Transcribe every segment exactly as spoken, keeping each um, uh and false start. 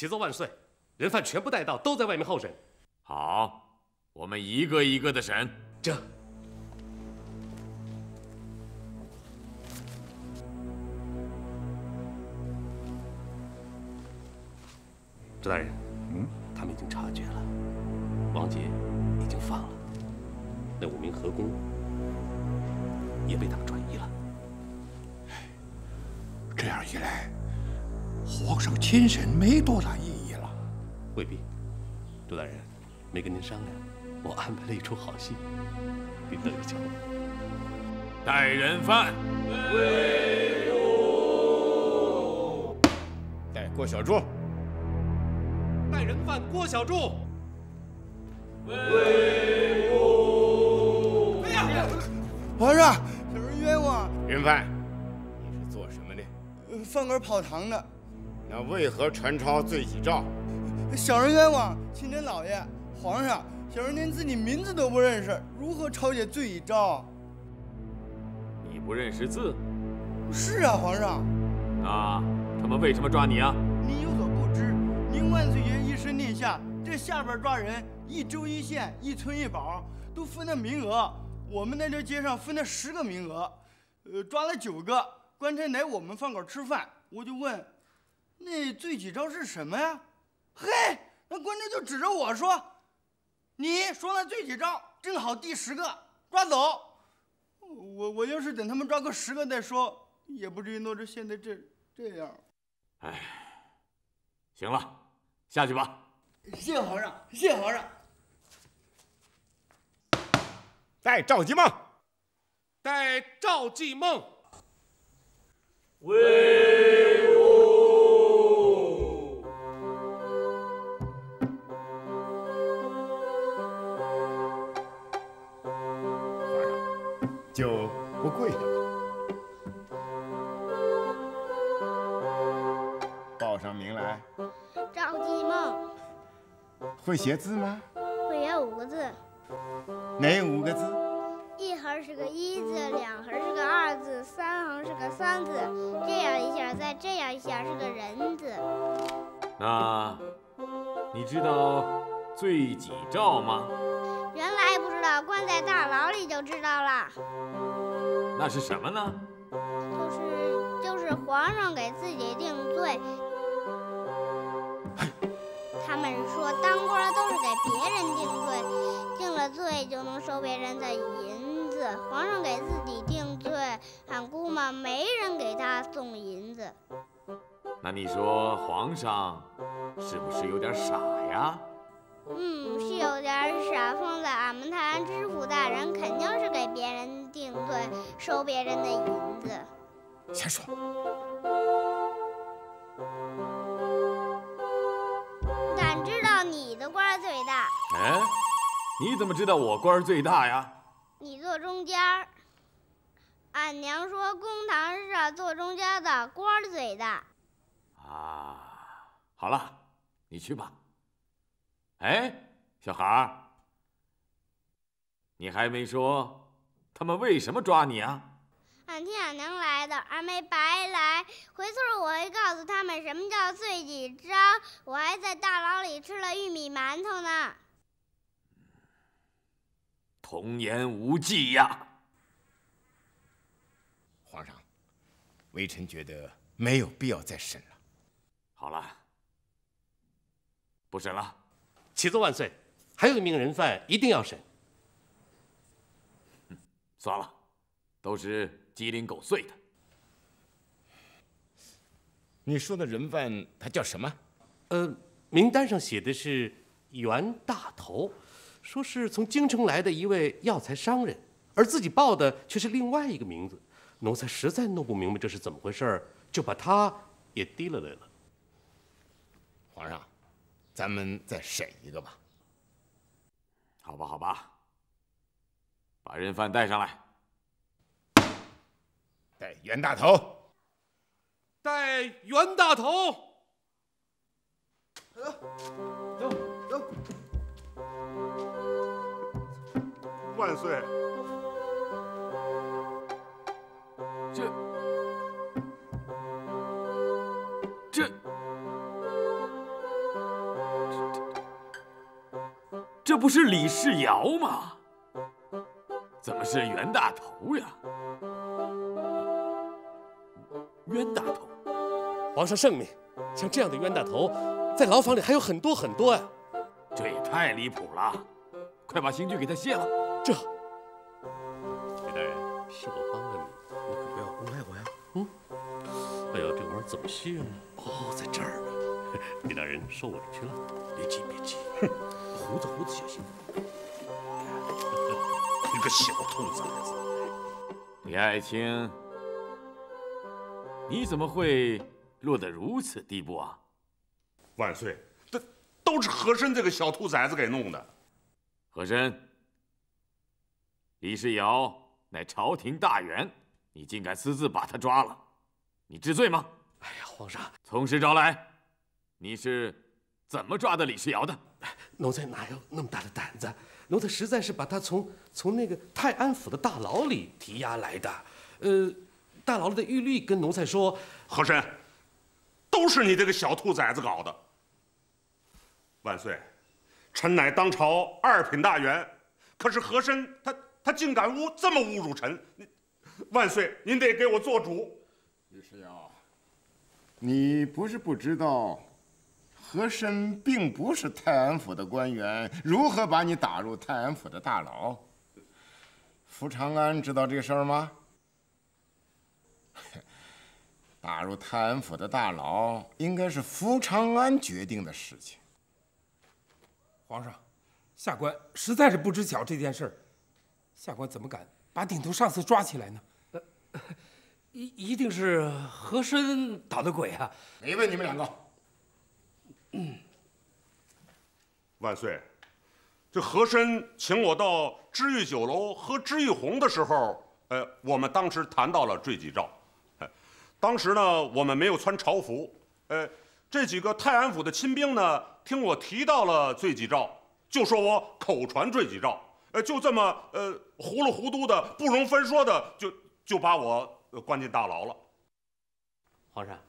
启奏万岁，人犯全部带到，都在外面候审。好，我们一个一个的审。这。 周大人，嗯，他们已经察觉了，王杰已经放了，那五名河工也被他们转移了。这样一来，皇上亲审没多大意义了。未必，周大人，没跟您商量，我安排了一出好戏，您乐意瞧吗？带人犯，威武！带郭小柱。 带人犯郭小柱，威武！哎呀，皇上，有人冤枉。人犯，你是做什么的？饭馆跑堂的。那为何传抄罪己诏？小人冤枉，请您老爷，皇上，小人连自己名字都不认识，如何抄写罪己诏？你不认识字？是啊，皇上。那他们为什么抓你啊？你有所不知。 宁万岁爷一声令下，这下边抓人，一州一县一村一堡都分了名额。我们那条街上分了十个名额，呃，抓了九个。官差来我们饭馆吃饭，我就问，那罪己诏是什么呀？嘿，那官差就指着我说：“你说那罪己诏正好第十个，抓走。我”我我要是等他们抓个十个再说，也不至于弄成现在这这样。哎。 行了，下去吧。谢皇上，谢皇上。带赵继梦，带赵继梦。威武！皇上，就不跪了。 上名来，赵继梦。会写字吗？会写五个字。哪五个字？一横是个一字，两横是个二字，三横是个三字，这样一下，再这样一下是个人字。那你知道罪己诏吗？原来不知道，关在大牢里就知道了。那是什么呢？就是就是皇上给自己定罪。 他们说，当官都是给别人定罪，定了罪就能收别人的银子。皇上给自己定罪，俺姑妈没人给他送银子。那你说皇上是不是有点傻呀？嗯，是有点傻。放在俺们泰安知府大人，肯定是给别人定罪，收别人的银子。瞎说。 官儿最大。哎，你怎么知道我官儿最大呀？你坐中间儿。俺娘说公堂上坐中间的官儿最大。啊，好了，你去吧。哎，小孩儿，你还没说他们为什么抓你啊？俺听俺娘来的，俺没白来。回头我会告诉他们什么叫罪己诏。我还在大牢里吃了玉米馒头呢。童言无忌呀！皇上，微臣觉得没有必要再审了。好了，不审了。启奏万岁，还有一名人犯一定要审。嗯，算了，都是。 鸡零狗碎的。你说的人犯他叫什么？呃，名单上写的是袁大头，说是从京城来的一位药材商人，而自己报的却是另外一个名字。奴才实在弄不明白这是怎么回事，就把他也提了来了。皇上，咱们再审一个吧。好吧，好吧，把人犯带上来。 带袁大头，带袁大头，走走走！万岁！这这这不是李世尧吗？怎么是袁大头呀？冤大头，皇上圣明，像这样的冤大头，在牢房里还有很多很多呀、啊。这也太离谱了！快把刑具给他卸了。这，裴大人，是我帮了你，你可不要诬赖我呀。嗯。哎呀，这玩意儿怎么卸呢？哦，在这儿呢。裴大人，受我的屈了。别急，别急。胡子，胡子，小心。你个小兔崽子！李爱卿。 你怎么会落得如此地步啊？万岁，这都是和珅这个小兔崽子给弄的。和珅，李世尧乃朝廷大员，你竟敢私自把他抓了，你知罪吗？哎呀，皇上，从实招来，你是怎么抓的李世尧的？奴才哪有那么大的胆子？奴才实在是把他从从那个泰安府的大牢里提押来的，呃。 大牢里的狱吏跟奴才说：“和珅，都是你这个小兔崽子搞的。”万岁，臣乃当朝二品大员，可是和珅他他竟敢污这么侮辱臣，万岁您得给我做主。李世尧，你不是不知道，和珅并不是泰安府的官员，如何把你打入泰安府的大牢？福长安知道这事儿吗？ 打入泰安府的大牢，应该是福长安决定的事情。皇上，下官实在是不知晓这件事儿，下官怎么敢把顶头上司抓起来呢？呃，一一定是和珅捣的鬼啊！没问你们两个。嗯。万岁，这和珅请我到知遇酒楼喝知遇红的时候，呃，我们当时谈到了罪己诏。 当时呢，我们没有穿朝服，呃，这几个泰安府的亲兵呢，听我提到了罪己诏，就说我口传罪己诏，呃，就这么呃糊里糊涂的、不容分说的，就就把我关进大牢了。皇上，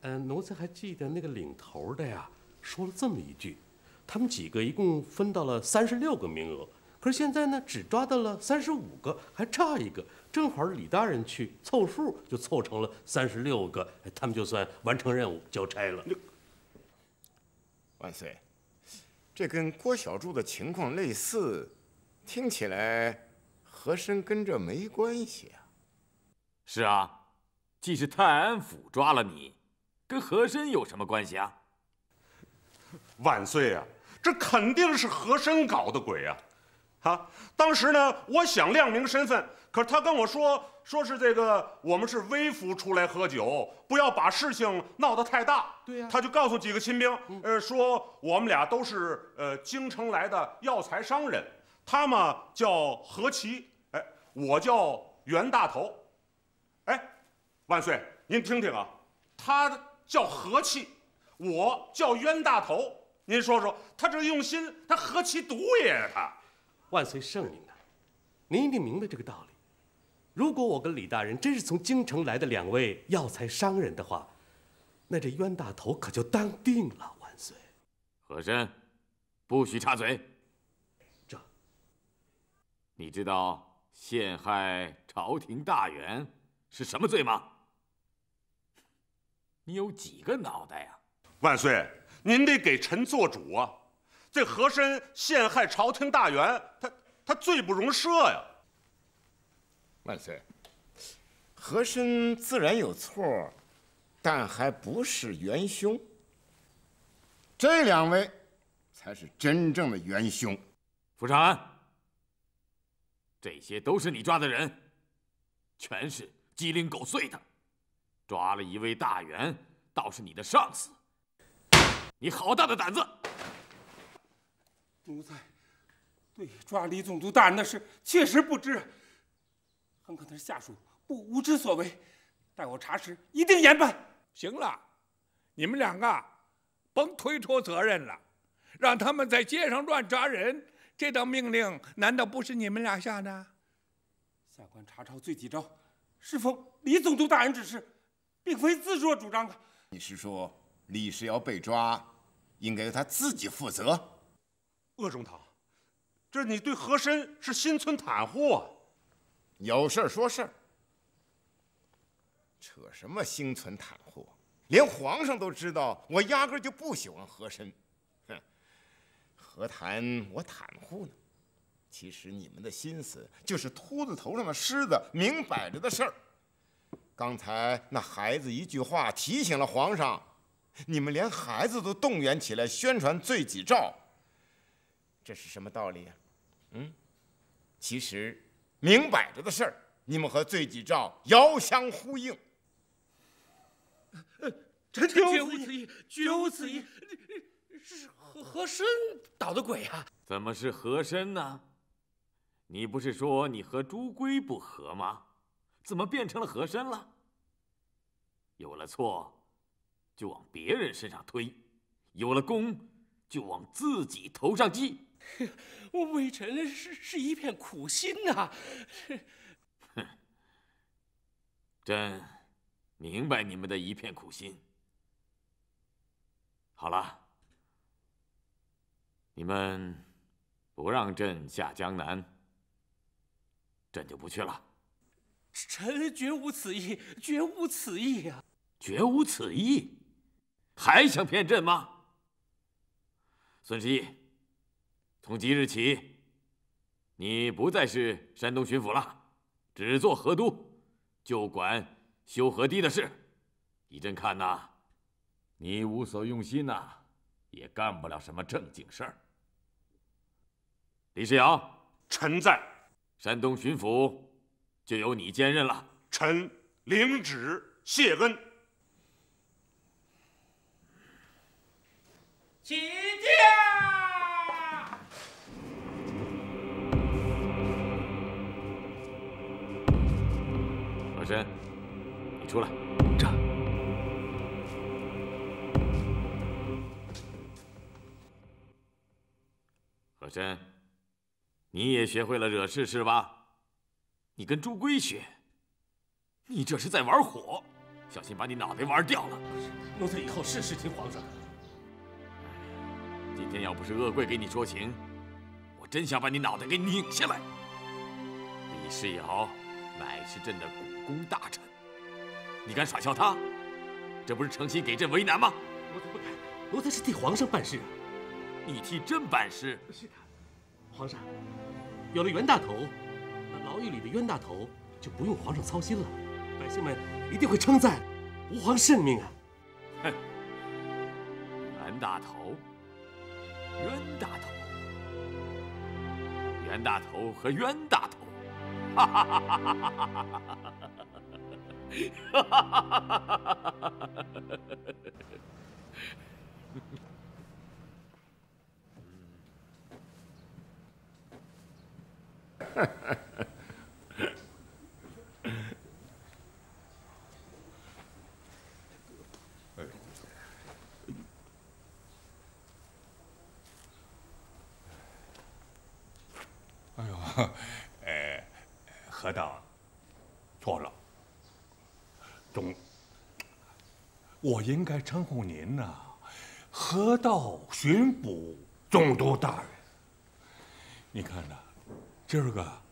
呃，奴才还记得那个领头的呀，说了这么一句，他们几个一共分到了三十六个名额，可是现在呢，只抓到了三十五个，还差一个。 正好李大人去凑数，就凑成了三十六个，他们就算完成任务交差了。万岁，这跟郭小柱的情况类似，听起来和珅跟这没关系啊。是啊，既是泰安府抓了你，跟和珅有什么关系啊？万岁啊，这肯定是和珅搞的鬼啊！ 啊！当时呢，我想亮明身份，可是他跟我说，说是这个我们是微服出来喝酒，不要把事情闹得太大。对呀、啊，他就告诉几个亲兵，嗯、呃，说我们俩都是呃京城来的药材商人，他嘛叫何其，哎，我叫袁大头，哎，万岁，您听听啊，他叫何其，我叫冤大头，您说说，他这用心，他何其毒也呀、啊，他。 万岁圣明啊！您一定明白这个道理。如果我跟李大人真是从京城来的两位药材商人的话，那这冤大头可就当定了。万岁，和珅，不许插嘴。这，你知道陷害朝廷大员是什么罪吗？你有几个脑袋呀、啊？万岁，您得给臣做主啊！ 这和珅陷害朝廷大员，他他罪不容赦呀！万岁，和珅自然有错，但还不是元凶。这两位才是真正的元凶。福长安，这些都是你抓的人，全是鸡零狗碎的。抓了一位大员，倒是你的上司，你好大的胆子！ 奴才对抓李总督大人的事确实不知，很可能是下属不无知所为，待我查实一定严办。行了，你们两个甭推脱责任了，让他们在街上乱抓人，这道命令难道不是你们俩下的？下官查抄罪己诏，是否李总督大人指示，并非自作主张的。你是说李世尧被抓，应该由他自己负责？鄂中堂，这你对和珅是心存袒护啊！有事儿说事儿，扯什么心存袒护？连皇上都知道，我压根就不喜欢和珅，哼，何谈我袒护呢？其实你们的心思就是秃子头上的虱子，明摆着的事儿。 刚才那孩子一句话提醒了皇上，你们连孩子都动员起来宣传罪己诏，这是什么道理啊？嗯，其实明摆着的事儿，你们和罪己诏遥相呼应。臣绝无此意，绝无此意，是和和珅捣的鬼啊！怎么是和珅呢？你不是说你和朱圭不和吗？ 怎么变成了和珅了？有了错，就往别人身上推；有了功，就往自己头上记。微臣是是一片苦心呐。哼，朕明白你们的一片苦心。好了，你们不让朕下江南，朕就不去了。 臣绝无此意，绝无此意呀、啊！绝无此意，还想骗朕吗？孙十一，从即日起，你不再是山东巡抚了，只做河都，就管修河堤的事。依朕看呐、啊，你无所用心呐、啊，也干不了什么正经事儿。李世尧，臣在。山东巡抚 就由你兼任了。臣领旨谢恩。起驾！和珅，你出来。这。和珅，你也学会了惹事是吧？ 你跟朱圭学，你这是在玩火，小心把你脑袋玩掉了。奴才以后事事听皇上。今天要不是恶贵给你说情，我真想把你脑袋给拧下来。李世尧乃是朕的股肱大臣，你敢耍笑他，这不是诚心给朕为难吗？奴才不敢，奴才是替皇上办事啊。你替朕办事？是的，皇上，有了袁大头， 牢狱里的冤大头就不用皇上操心了，百姓们一定会称赞吾皇圣命啊！哼，袁大头，冤大头，袁大头和冤大头，哈哈哈哈哈哈哈哈！哈哈。 我应该称呼您呐、啊，河道巡捕总督大人。你看呐、啊，今儿个，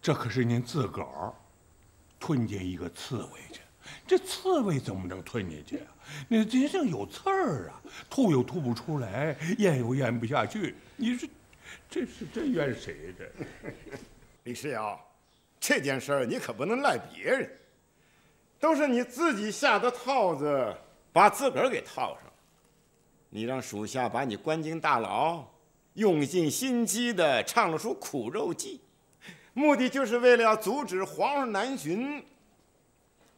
这可是您自个儿吞进一个刺猬去，这刺猬怎么能吞进去啊？你这上有刺儿啊，吐又吐不出来，咽又咽不下去。你说，这是真怨谁这？李世尧，这件事儿你可不能赖别人。 都是你自己下的套子，把自个儿给套上。你让属下把你关进大牢，用尽心机的唱了出苦肉计，目的就是为了要阻止皇上南巡。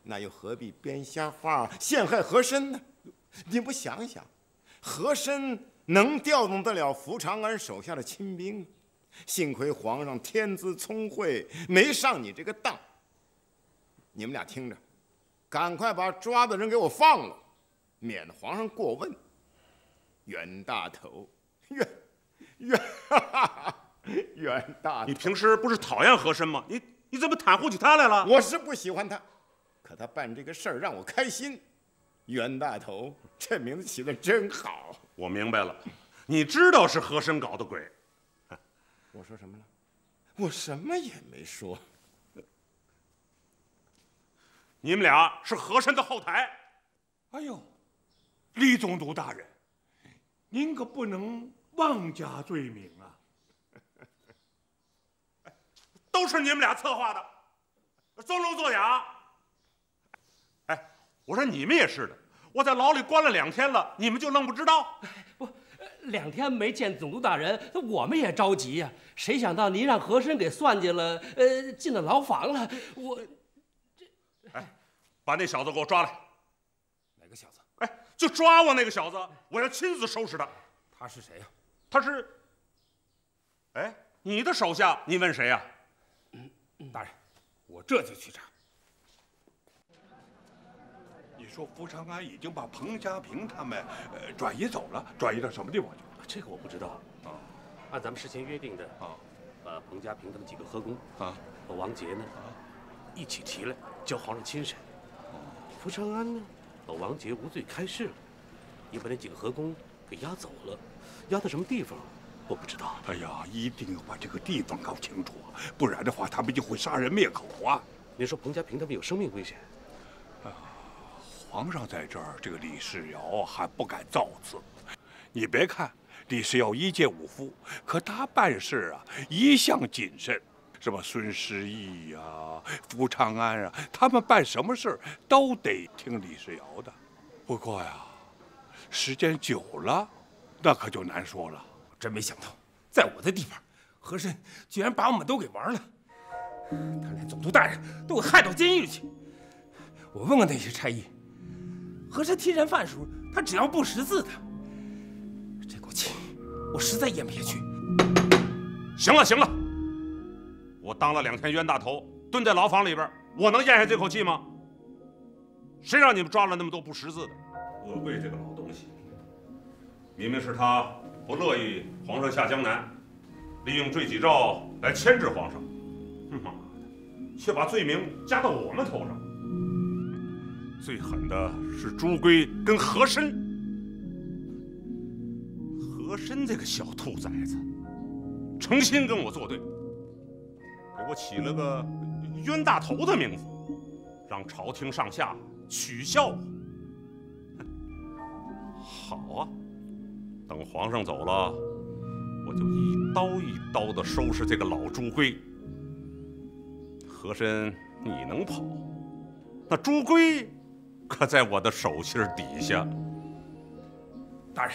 那又何必编瞎话陷害和珅呢？你不想想，和珅能调动得了福长安手下的亲兵？幸亏皇上天资聪慧，没上你这个当。你们俩听着。 赶快把抓的人给我放了，免得皇上过问。袁大头，袁袁袁大头，你平时不是讨厌和珅吗？你你怎么袒护起他来了？我是不喜欢他，可他办这个事儿让我开心。袁大头，这名字起得真好。我明白了，你知道是和珅搞的鬼，我说什么了？我什么也没说。你们俩是和珅的后台。哎呦，李总督大人，您可不能妄加罪名啊！都是你们俩策划的，装聋作哑。哎，我说你们也是的。 我在牢里关了两天了，你们就愣不知道？不，两天没见总督大人，我们也着急呀、啊。谁想到您让和珅给算计了，呃，进了牢房了。我这……哎，把那小子给我抓来！哪个小子？哎，就抓我那个小子，我要亲自收拾他。他是谁呀、啊？他是……哎，你的手下，你问谁呀、啊嗯嗯？大人，我这就去查。 你说福长安已经把彭家平他们呃转移走了，转移到什么地方去了？这个我不知道啊。按咱们事先约定的啊，把彭家平他们几个合工啊和王杰呢啊一起提来交皇上亲审。福长安呢把王杰无罪开释了，你把那几个合工给押走了，押到什么地方我不知道。哎呀，一定要把这个地方搞清楚，不然的话他们就会杀人灭口啊！你说彭家平他们有生命危险？ 皇上在这儿，这个李世尧还不敢造次。你别看李世尧一介武夫，可他办事啊一向谨慎。什么孙失意呀、啊、福长安啊，他们办什么事都得听李世尧的。不过呀，时间久了，那可就难说了。真没想到，在我的地盘，和珅居然把我们都给玩了。他连总督大人都给害到监狱里去。我问问那些差役。 和珅替人犯时候，他只要不识字的，这口气我实在咽不下去。行了行了，我当了两天冤大头，蹲在牢房里边，我能咽下这口气吗？谁让你们抓了那么多不识字的？鄂贵这个老东西，明明是他不乐意皇上下江南，利用罪己诏来牵制皇上，妈的，却把罪名加到我们头上。 最狠的是朱圭跟和珅，和珅这个小兔崽子，诚心跟我作对，给我起了个冤大头的名字，让朝廷上下取笑我。好啊，等皇上走了，我就一刀一刀的收拾这个老朱圭。和珅，你能跑，那朱圭。 可在我的手心底下，大人，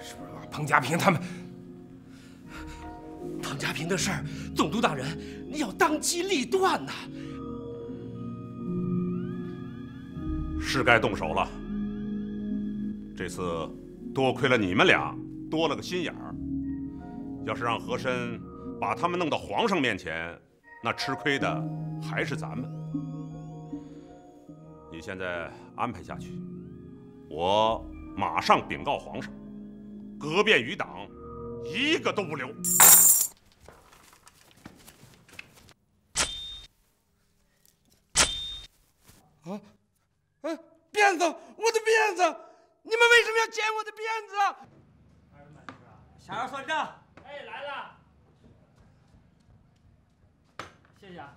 是不是把彭家平他们？彭家平的事儿，总督大人，你要当机立断呐！是该动手了。这次多亏了你们俩，多了个心眼儿。要是让和珅把他们弄到皇上面前，那吃亏的还是咱们。 你现在安排下去，我马上禀告皇上，革变余党，一个都不留。啊！哎，辫子，我的辫子！你们为什么要剪我的辫子？二位满师啊，想要算账？哎，来了，谢谢啊。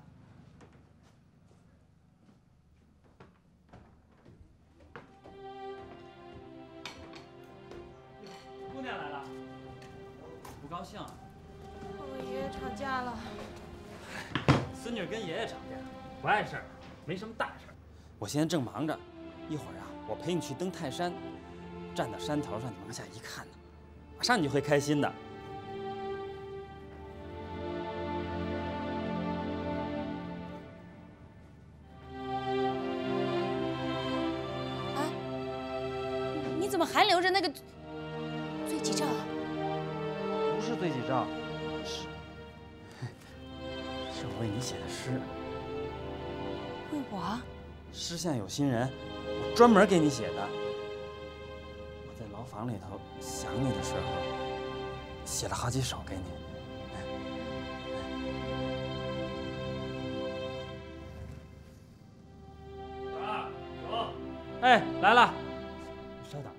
姑娘来了，不高兴啊？我爷爷吵架了。孙女跟爷爷吵架，不碍事儿，没什么大事儿。我现在正忙着，一会儿啊，我陪你去登泰山，站到山头上，你往下一看呢，马上你就会开心的。啊？你怎么还留着那个？ 罪己诏啊，不是罪己诏，是是我为你写的诗。为我？诗向有心人，我专门给你写的。我在牢房里头想你的时候，写了好几首给你。啊，有，哎，来了，你稍等。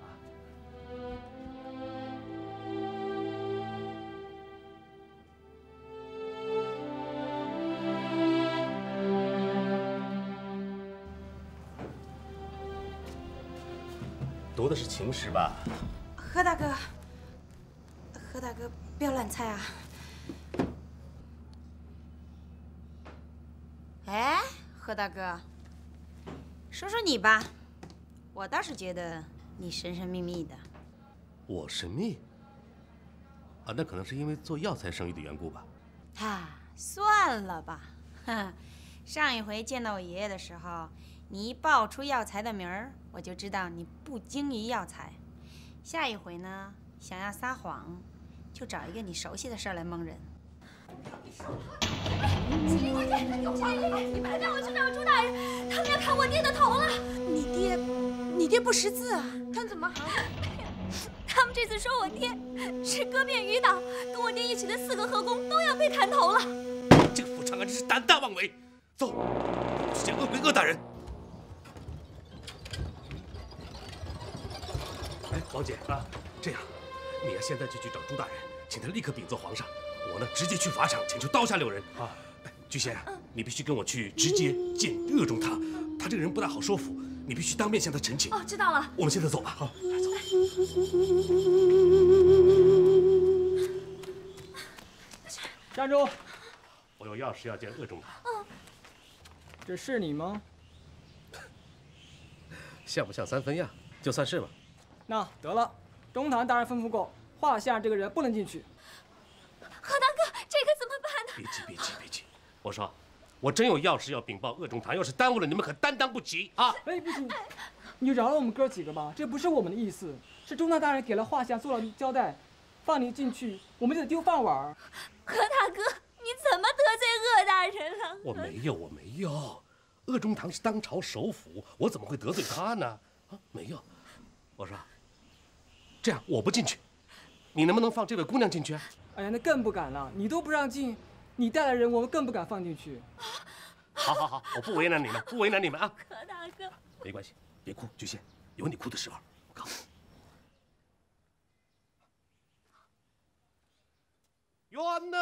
读的是情诗吧？何大哥，何大哥，不要乱猜啊！哎，何大哥，说说你吧，我倒是觉得你神神秘秘的。我神秘？啊，那可能是因为做药材生意的缘故吧。啊，算了吧。 上一回见到我爷爷的时候，你一报出药材的名儿，我就知道你不精于药材。下一回呢，想要撒谎，就找一个你熟悉的事儿来蒙人。你说，秦国天有怀疑，你们让我去找朱大人，他们要砍我爹的头了。你爹，你爹不识字啊？他们怎么还？他们这次说我爹是哥变余党，跟我爹一起的四个河工都要被砍头了。 这个傅长安真是胆大妄为！走，去见鄂魁鄂大人。哎，老姐啊，这样，你呀现在就去找朱大人，请他立刻禀奏皇上。我呢，直接去法场请求刀下留人啊！巨仙，你必须跟我去直接见鄂中堂，他这个人不大好说服，你必须当面向他陈情。哦，知道了。我们现在走吧。好，走。站住！ 我有要事要见鄂中堂。嗯，这是你吗？像不像三分样？就算是吧。那得了，中堂大人吩咐过，画像这个人不能进去。何大哥，这可怎么办呢？别急，别急，别急。我说，我真有要事要禀报鄂中堂，要是耽误了你们，可担当不起啊！哎，不行，你就饶了我们哥几个吧。这不是我们的意思，是中堂大人给了画像做了交代，放你进去，我们就得丢饭碗。何大哥。 你怎么得罪鄂大人了？我没有，我没有。鄂中堂是当朝首辅，我怎么会得罪他呢？啊，没有。我说，这样我不进去，你能不能放这位姑娘进去啊？哎呀，那更不敢了。你都不让进，你带来人，我们更不敢放进去。好，好，好，我不为难你们，不为难你们啊。何大哥，没关系，别哭，菊仙，有你哭的时候。我靠。冤呐！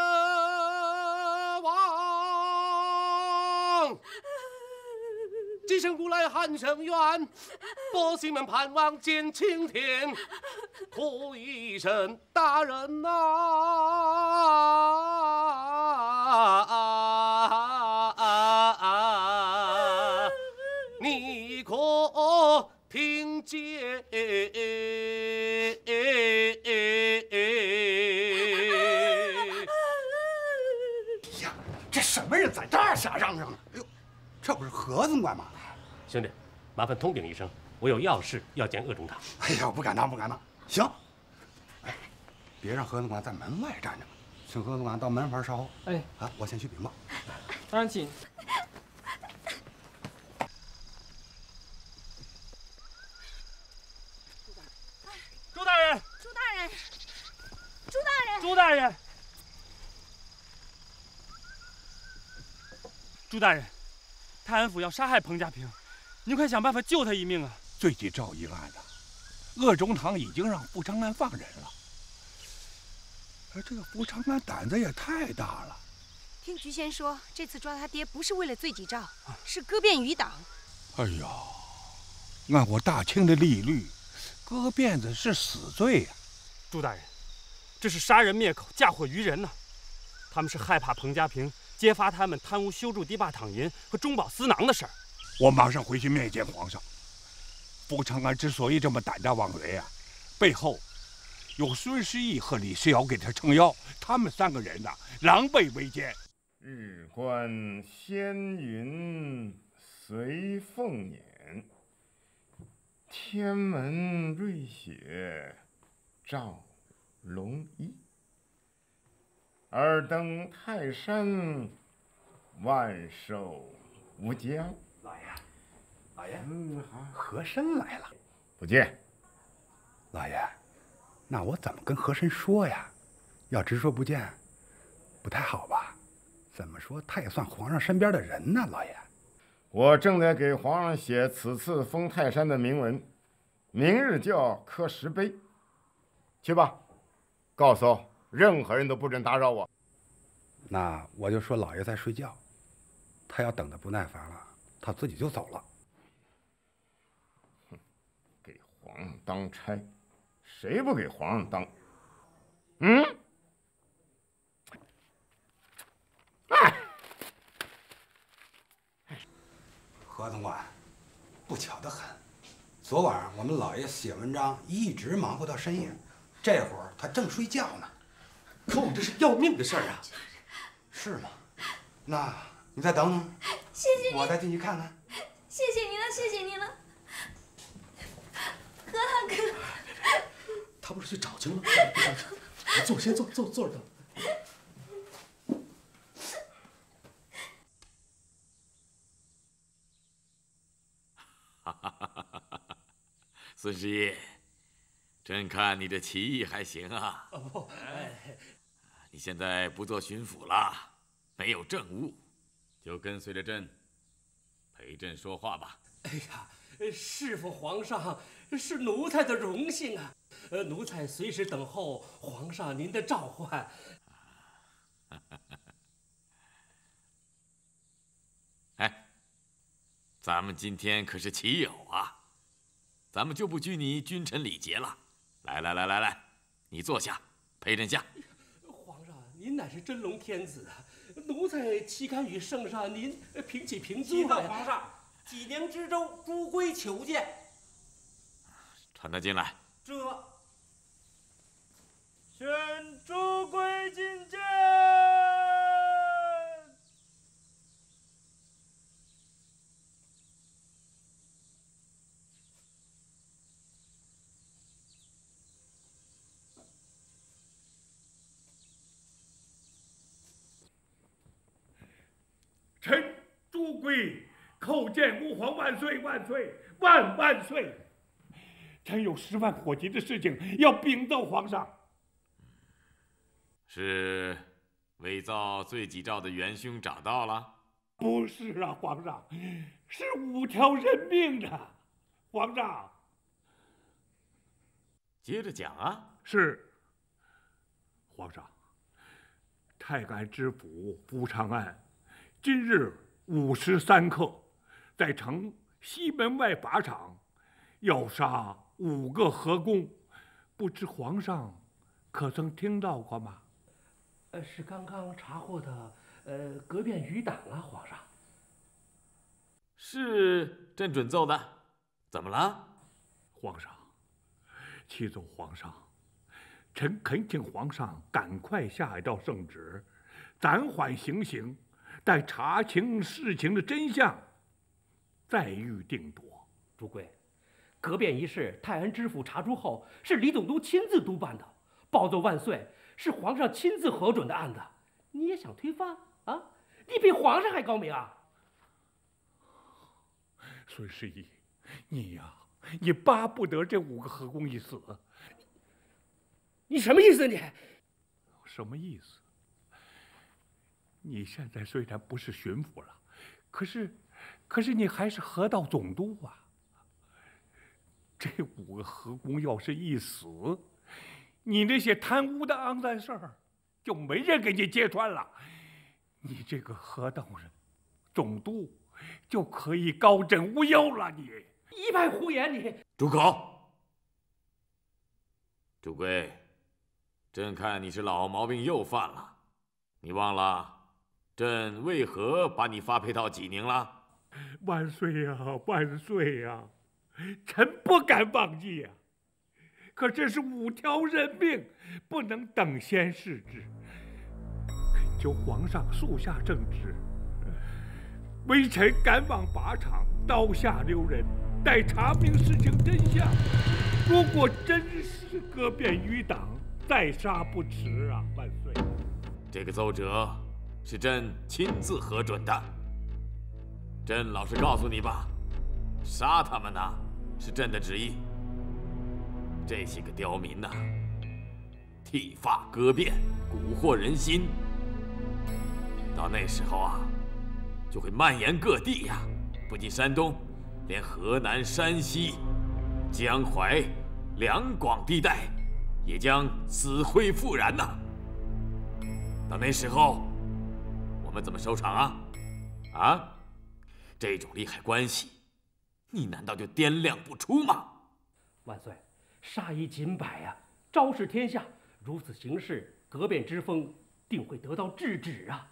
几声古来喊声冤，百姓们盼望见青天。哭一声大人呐、啊啊啊，你可听见？呀，这什么人在这儿瞎嚷嚷呢？哎呦！ 这不是盒子管吗？兄弟，麻烦通禀一声，我有要事要见鄂中堂。哎呀，不敢当，不敢当。行，哎，别让盒子管在门外站着，请盒子管到门房稍后。哎，啊，我先去禀报。当然请。朱大人，朱大人，朱大人，朱大人，朱大人。 太安府要杀害彭家平，您快想办法救他一命啊！罪己诏一案啊，鄂中堂已经让傅长安放人了。而这个傅长安胆子也太大了。听菊仙说，这次抓他爹不是为了罪己诏，啊、是割辫余党。哎呀，按我大清的律律，割辫子是死罪呀、啊。朱大人，这是杀人灭口、嫁祸于人呐、啊！他们是害怕彭家平。 揭发他们贪污修筑堤坝、躺银和中饱私囊的事儿，我马上回去面见皇上。傅长安之所以这么胆大妄为啊，背后有孙世义和李世尧给他撑腰，他们三个人呐、啊、狼狈为奸。日观仙云随凤辇，天门瑞雪照龙衣。 尔登泰山，万寿无疆。老爷，老爷，嗯，和珅来了。不见。老爷，那我怎么跟和珅说呀？要直说不见，不太好吧？怎么说，他也算皇上身边的人呢，老爷。我正在给皇上写此次封泰山的铭文，明日就要刻石碑。去吧，告诉。 任何人都不准打扰我。那我就说老爷在睡觉，他要等得不耐烦了，他自己就走了。哼，给皇上当差，谁不给皇上当？嗯，哎，何总管，不巧得很，昨晚我们老爷写文章一直忙活到深夜，这会儿他正睡觉呢。可我们这是要命的事儿啊！是吗？那你再等等，谢谢您，我再进去看看。谢谢您了，谢谢您了，何大哥。他不是去找去了吗？坐，先坐，坐坐着等。哈哈哈哈哈哈！孙十一，朕看你这棋艺还行啊。哦，你现在不做巡抚了，没有政务，就跟随着朕，陪朕说话吧。哎呀，侍奉皇上是奴才的荣幸啊！呃，奴才随时等候皇上您的召唤。哎，咱们今天可是棋友啊，咱们就不拘泥君臣礼节了。来来来来来，你坐下，陪朕下。皇上，您乃是真龙天子啊，奴才岂敢与圣上您平起平坐呀？皇上，济宁知州朱圭求见。传他进来。这，宣朱圭觐见。臣朱圭叩见吾皇万岁万岁万万岁。 臣有十万火急的事情要禀奏皇上。是伪造罪己诏的元凶找到了？不是啊，皇上，是五条人命啊！皇上，接着讲啊。是。皇上，泰安知府吴长安，今日午时三刻，在城西门外法场要杀 五个河工，不知皇上可曾听到过吗？呃，是刚刚查获的，呃，革面余党啊，皇上。是朕准奏的，怎么了？皇上，启奏皇上，臣恳请皇上赶快下一道圣旨，暂缓行刑，待查清事情的真相，再予定夺。朱圭。 革变一事，泰安知府查出后，是李总督亲自督办的。报奏万岁，是皇上亲自核准的案子。你也想推翻啊？你比皇上还高明啊！孙十一，你呀、啊，你巴不得这五个河工一死。你什么意思？你什么意思？你现在虽然不是巡抚了，可是，可是你还是河道总督啊。 这五个河工要是一死，你那些贪污的肮脏事儿就没人给你揭穿了，你这个河道人总督就可以高枕无忧了你。你一派胡言！你住口！朱圭，朕看你是老毛病又犯了，你忘了朕为何把你发配到济宁了？万岁呀、啊！万岁呀、啊！ 臣不敢忘记呀、啊，可这是五条人命，不能等闲视之。恳求皇上速下圣旨，微臣赶往法场，刀下留人，待查明事情真相。如果真是革变余党，再杀不迟啊！万岁！这个奏折是朕亲自核准的。朕老实告诉你吧，杀他们呢？ 是朕的旨意。这些个刁民呐、啊，剃发割辫，蛊惑人心。到那时候啊，就会蔓延各地呀、啊，不仅山东，连河南、山西、江淮、两广地带，也将死灰复燃呐、啊。到那时候，我们怎么收场啊？啊，这种利害关系， 你难道就掂量不出吗？万岁，杀一儆百呀、啊，昭示天下，如此行事，革变之风定会得到制止啊！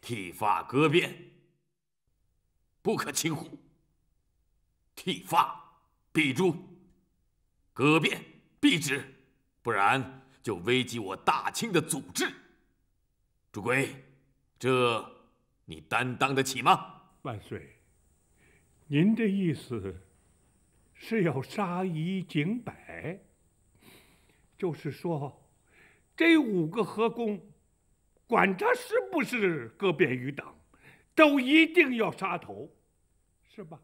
剃发革变，不可轻忽。剃发必诛，革变必止，不然就危及我大清的祖制。朱圭，这你担当得起吗？万岁。 您这意思是要杀一儆百，就是说，这五个河工，管他是不是革变余党，都一定要杀头，是吧？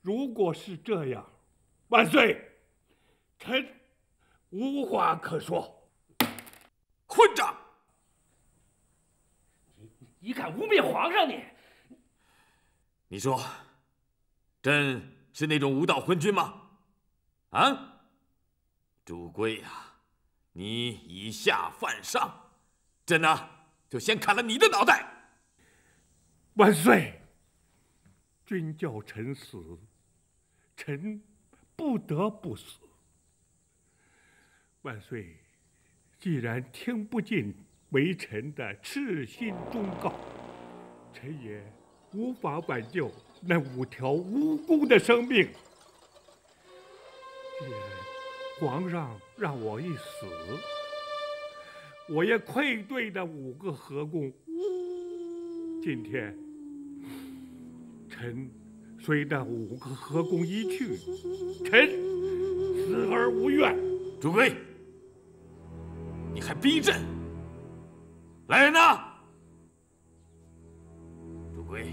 如果是这样，万岁，臣无话可说。混账！你你敢污蔑皇上你！ 你说，朕是那种无道昏君吗？啊，朱圭呀、啊，你以下犯上，朕呢、啊、就先砍了你的脑袋。万岁！君叫臣死，臣不得不死。万岁，既然听不进为臣的赤心忠告，臣也。 无法挽救那五条无辜的生命。既然皇上让我一死，我也愧对那五个河工。今天，臣随那五个河工一去，臣死而无怨。朱圭，你还逼朕！来人呐！ 喂，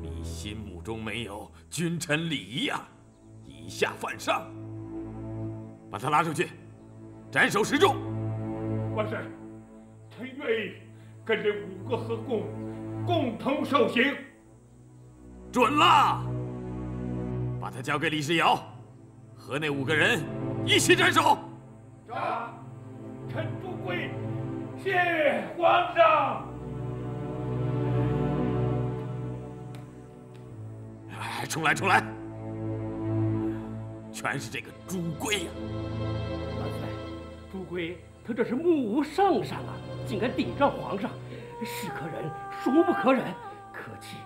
你心目中没有君臣礼仪啊！以下犯上，把他拉出去，斩首示众。万岁，臣愿意跟这五个河工共同受刑。准啦！把他交给李世尧，和那五个人一起斩首。斩！臣朱圭谢皇上。 哎，重来，重来！全是这个朱圭呀！万岁，朱圭他这是目无圣上啊，竟敢顶撞皇上，是可忍，孰不可忍！可气，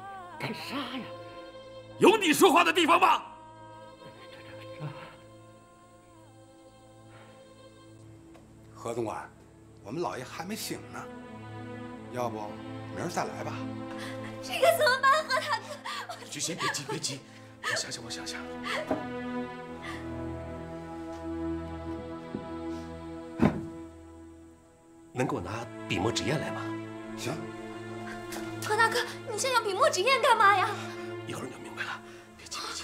该杀呀！有你说话的地方吗？这这这！何总管，我们老爷还没醒呢，要不明儿再来吧？这个怎么办，何大哥？ 菊心，别急，别急，我想想，我想想。能给我拿笔墨纸砚来吗？行。何大哥，你这样笔墨纸砚干嘛呀？一会儿你就明白了，别急，别急。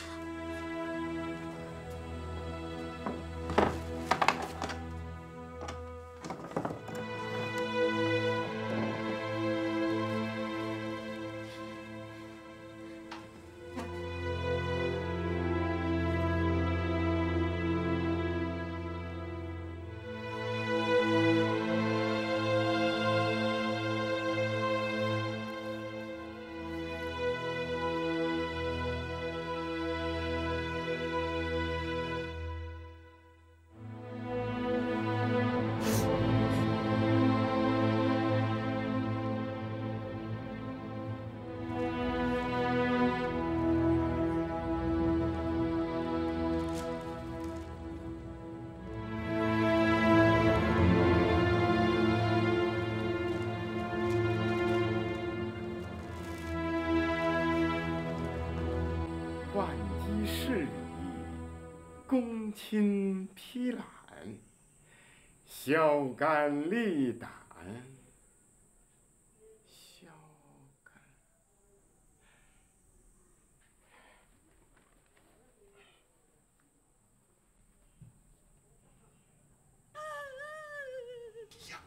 公卿披览，削肝沥胆，削肝。呀！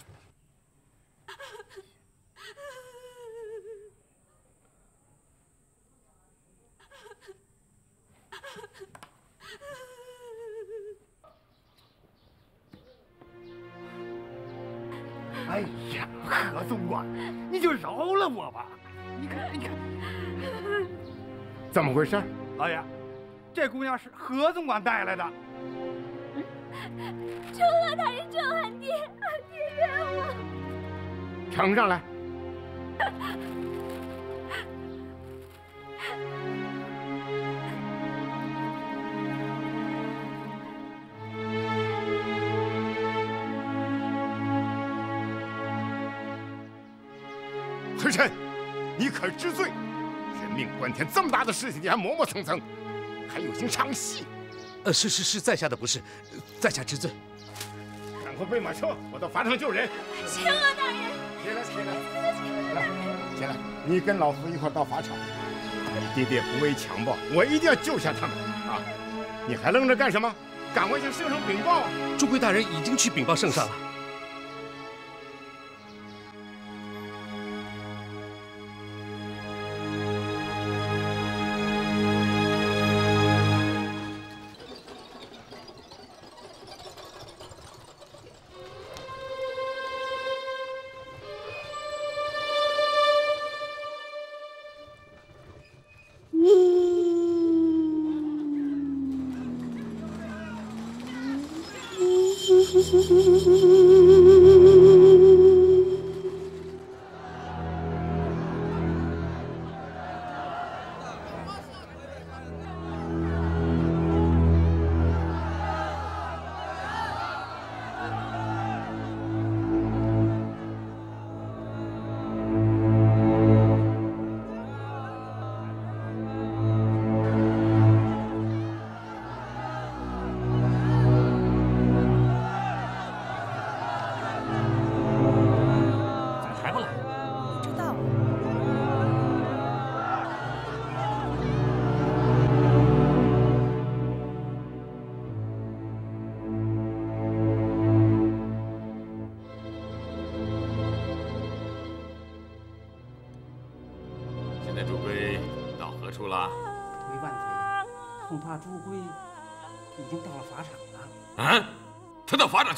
哎呀，何总管，你就饶了我吧！你看，你看，怎么回事？老爷，这姑娘是何总管带来的。成和大人救俺爹，俺爹冤枉。呈上来。和珅，你可知罪？人命关天，这么大的事情你还磨磨蹭蹭，还有心唱戏？呃，是是是，在下的不是，在下知罪。赶快备马车，我到法场救人。千娥大人，起来起来，来起来，你跟老夫一块到法场。你爹爹不畏强暴，我一定要救下他们啊！你还愣着干什么？赶快向圣上禀报啊！朱贵大人已经去禀报圣上了。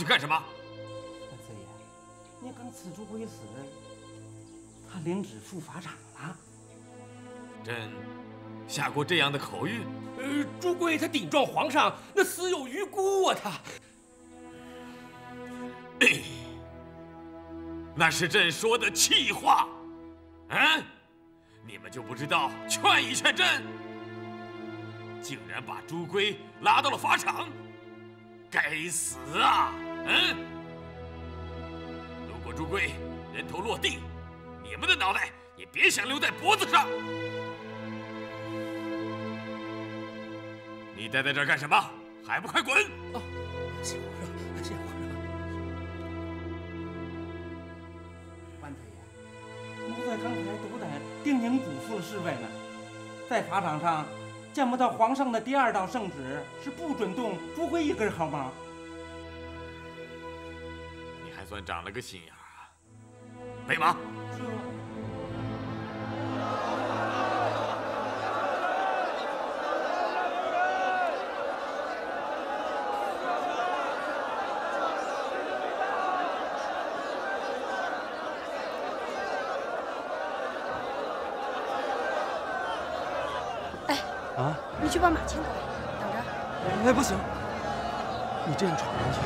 干什么？万岁爷，你看此猪龟死，他领旨赴法场了。朕下过这样的口谕。呃，猪龟他顶撞皇上，那死有余辜啊！他，那是朕说的气话。嗯，你们就不知道劝一劝朕，竟然把猪龟拉到了法场，该死啊！ 嗯，如果朱贵人头落地，你们的脑袋也别想留在脖子上。你待在这儿干什么？还不快滚！哦，谢皇上，谢皇上。万太爷，奴才刚才都在叮咛嘱咐了侍卫们，在法场上见不到皇上的第二道圣旨，是不准动朱贵一根毫毛。 算长了个心眼啊！备马。是。哎，啊！你去把马牵过来，等着。哎，不行！你这样闯进去。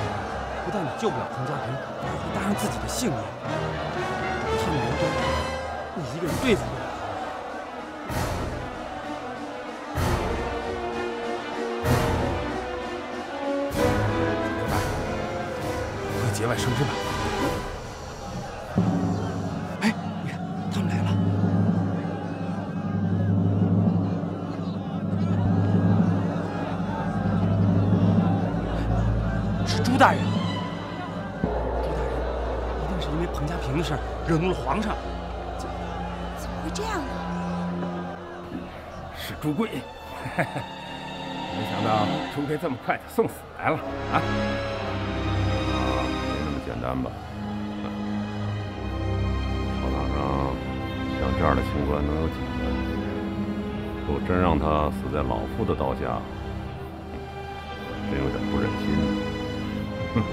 不但你救不了彭家人，还搭上自己的性命。他们人多，你一个人对付不了。怎么办？快节外生枝吧。哎，你看，他们来了。是朱大人。 平的事儿惹怒了皇上，怎么怎么会这样呢？是朱贵，没想到朱贵这么快就送死来了啊！啊，没那么简单吧？朝堂上像这样的清官能有几个？若真让他死在老夫的刀下，真有点不忍心。哼，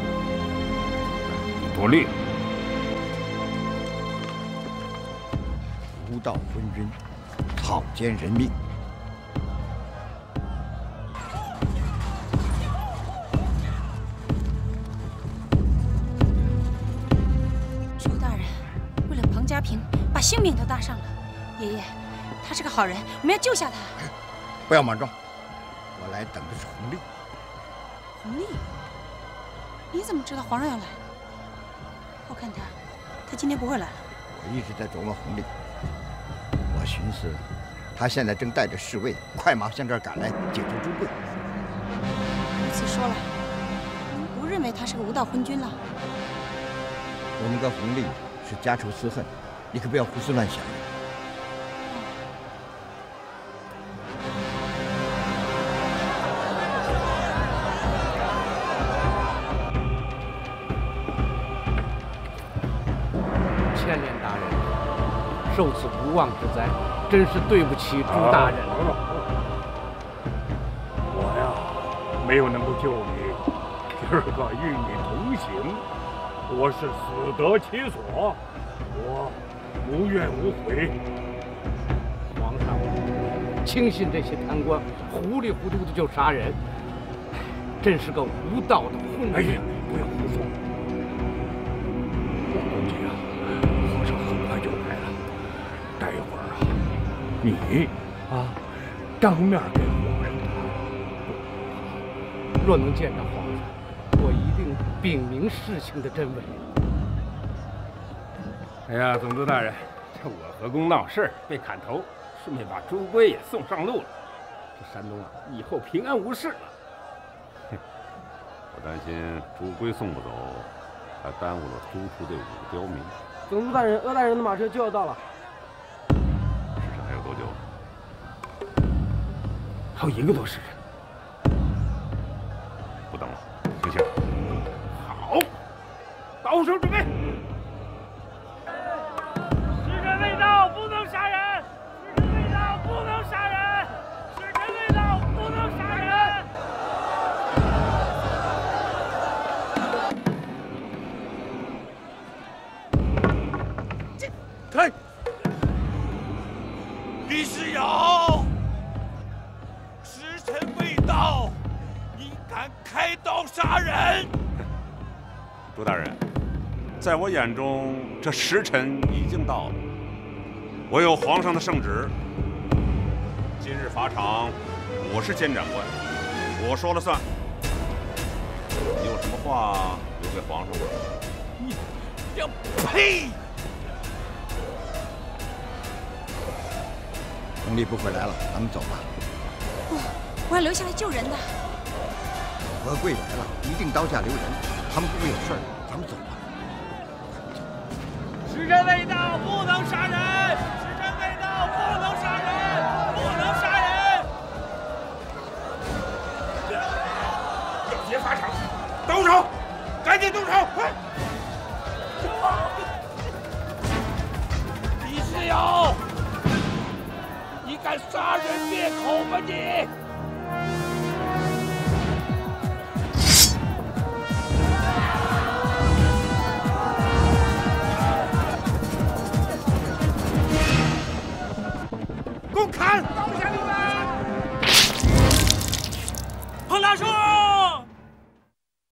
你多虑。 诬告昏君，草菅人命。性命都搭上了。爷爷，他是个好人，我们要救下他。不要莽撞，我来等的是红丽。红丽，你怎么知道皇上要来？我看他，他今天不会来了。我一直在琢磨红丽，我寻思，他现在正带着侍卫快马向这儿赶来，解救朱贵。如此说来，你不认为他是个无道昏君了？我们跟红丽是家仇私恨，你可不要胡思乱想。 受此无妄之灾，真是对不起朱大人。我呀，没有能够救你，今儿个与你同行，我是死得其所，我无怨无悔。皇上，轻信这些贪官，糊里糊涂的就杀人，真是个无道的混蛋！哎呀，不要胡说！老东家，皇上很快就来了。 待一会儿啊，你啊，当面给皇上谈。若能见到皇上，我一定禀明事情的真伪。哎呀，总督大人，这我和宫闹事被砍头，顺便把朱圭也送上路了。这山东啊，以后平安无事了。我担心朱圭送不走，还耽误了督促队伍的刁民。总督大人，鄂大人的马车就要到了。 还有一个多时辰，不等了，行行。好，高手准备。时辰未到，不能杀人。时辰未到，不能杀人。时辰未到，不能杀人。进退。李世尧。 时辰未到，你敢开刀杀人？朱大人，在我眼中，这时辰已经到了。我有皇上的圣旨，今日法场我是监斩官，我说了算。你有什么话留给皇上吗？你这呸！皇帝不回来了，咱们走吧。不。 我要留下来救人的。何贵来了，一定刀下留人。他们不会有事儿，咱们走吧。时辰未到，不能杀人。时辰未到，不能杀人，不能杀人。要劫法场，动手，赶紧动手！快！李世尧，你敢杀人灭口吗你？ 砍！倒下，李白！彭大叔。